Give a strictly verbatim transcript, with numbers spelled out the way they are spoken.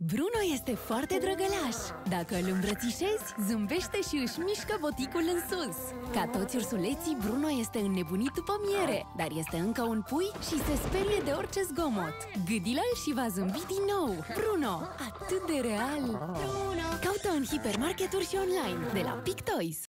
Bruno este foarte drăgălaș. Dacă îl îmbrățișezi, zâmbește și își mișcă boticul în sus. Ca toți ursuleții, Bruno este înnebunit după miere, dar este încă un pui și se sperie de orice zgomot. Gâdilă-l și va zâmbi din nou. Bruno, atât de real! Caută în hipermarketuri și online, de la Pic Toys.